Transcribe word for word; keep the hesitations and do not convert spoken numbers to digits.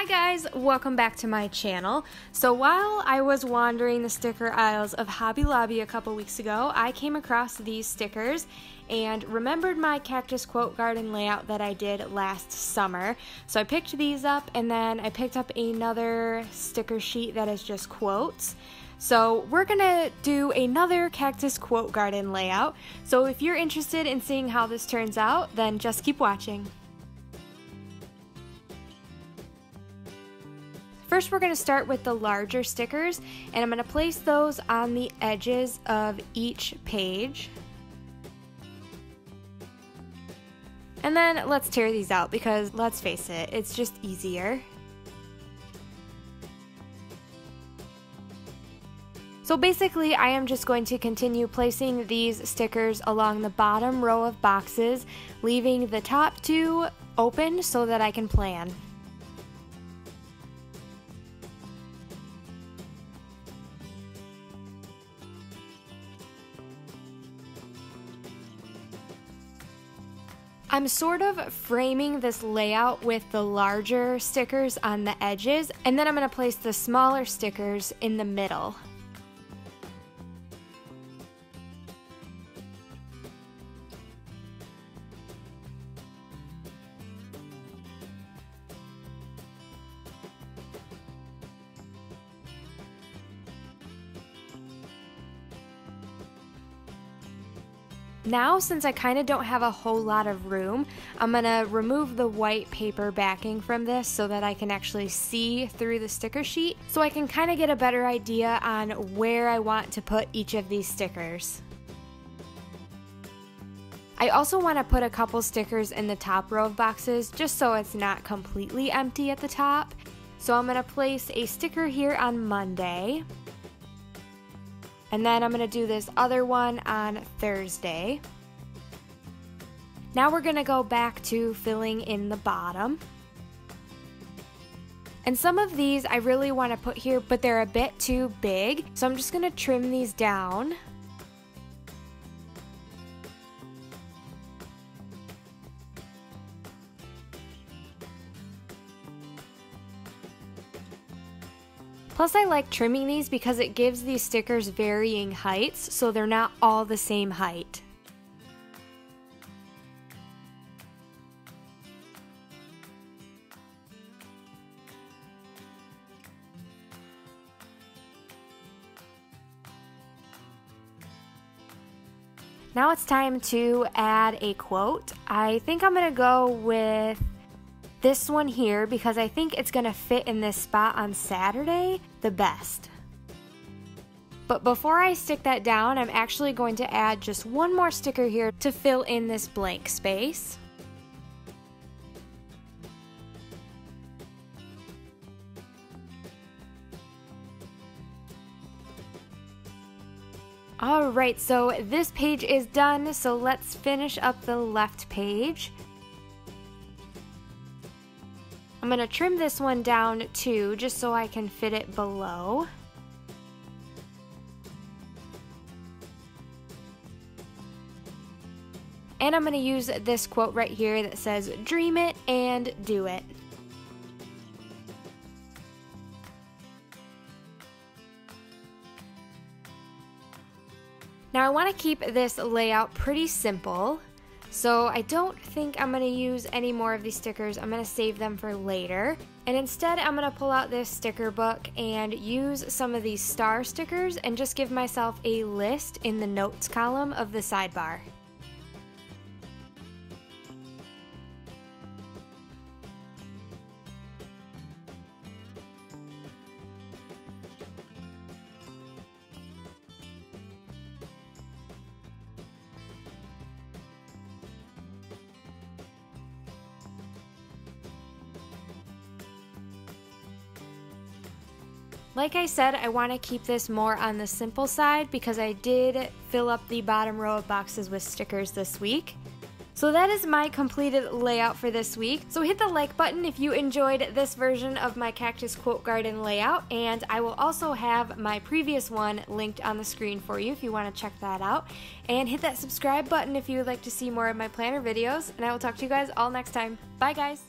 Hi guys, welcome back to my channel. So while I was wandering the sticker aisles of Hobby Lobby a couple weeks ago, I came across these stickers and remembered my cactus quote garden layout that I did last summer. So I picked these up and then I picked up another sticker sheet that is just quotes. So we're gonna do another cactus quote garden layout. So if you're interested in seeing how this turns out, then just keep watching. First, we're going to start with the larger stickers, and I'm going to place those on the edges of each page. And then let's tear these out because, let's face it, it's just easier. So basically, I am just going to continue placing these stickers along the bottom row of boxes, leaving the top two open so that I can plan. I'm sort of framing this layout with the larger stickers on the edges, and then I'm going to place the smaller stickers in the middle. Now, since I kind of don't have a whole lot of room, I'm gonna remove the white paper backing from this so that I can actually see through the sticker sheet, so I can kind of get a better idea on where I want to put each of these stickers. I also want to put a couple stickers in the top row of boxes just so it's not completely empty at the top. So I'm gonna place a sticker here on Monday. And then I'm going to do this other one on Thursday. Now we're going to go back to filling in the bottom. And some of these I really want to put here, but they're a bit too big, so I'm just going to trim these down. Plus, I like trimming these because it gives these stickers varying heights, so they're not all the same height. Now it's time to add a quote. I think I'm gonna go with this one here because I think it's gonna fit in this spot on Saturday the best. But before I stick that down, I'm actually going to add just one more sticker here to fill in this blank space. All right, so this page is done, so let's finish up the left page. I'm going to trim this one down too, just so I can fit it below. And I'm going to use this quote right here that says, "Dream it and do it." Now I want to keep this layout pretty simple. So I don't think I'm going to use any more of these stickers. I'm going to save them for later. And instead, I'm going to pull out this sticker book and use some of these star stickers and just give myself a list in the notes column of the sidebar. Like I said, I want to keep this more on the simple side because I did fill up the bottom row of boxes with stickers this week. So that is my completed layout for this week. So hit the like button if you enjoyed this version of my cactus quote garden layout, and I will also have my previous one linked on the screen for you if you want to check that out. And hit that subscribe button if you would like to see more of my planner videos, and I will talk to you guys all next time. Bye guys!